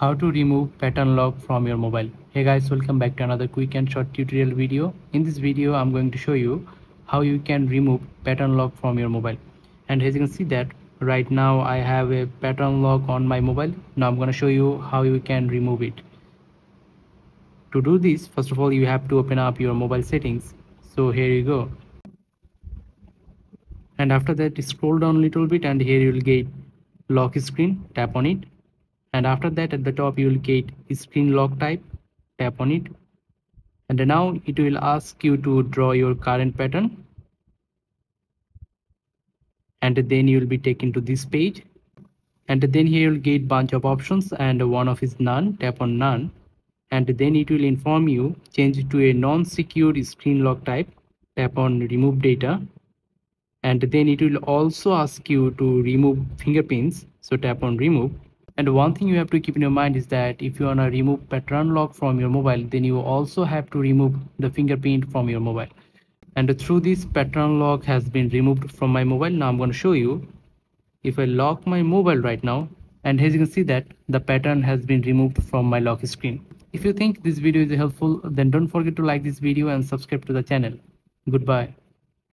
how to remove pattern lock from your mobile. Hey guys, welcome back to another quick and short tutorial video. In this video I'm going to show you how you can remove pattern lock from your mobile. And as you can see that right now I have a pattern lock on my mobile. Now I'm going to show you how you can remove it. To do this, first of all you have to open up your mobile settings. So here you go, and after that scroll down a little bit and here you will get lock screen. Tap on it, and after that at the top you will get screen lock type. Tap on it, and now it will ask you to draw your current pattern, and then you will be taken to this page, and then here you will get bunch of options and one of is none. Tap on none, and then it will inform you change to a non-secure screen lock type. Tap on remove data, and then it will also ask you to remove fingerprints. So tap on remove. And one thing you have to keep in your mind is that if you want to remove pattern lock from your mobile, then you also have to remove the fingerprint from your mobile. And through this, pattern lock has been removed from my mobile. Now I'm going to show you if I lock my mobile right now, and as you can see that the pattern has been removed from my lock screen. If you think this video is helpful, then don't forget to like this video and subscribe to the channel. Goodbye.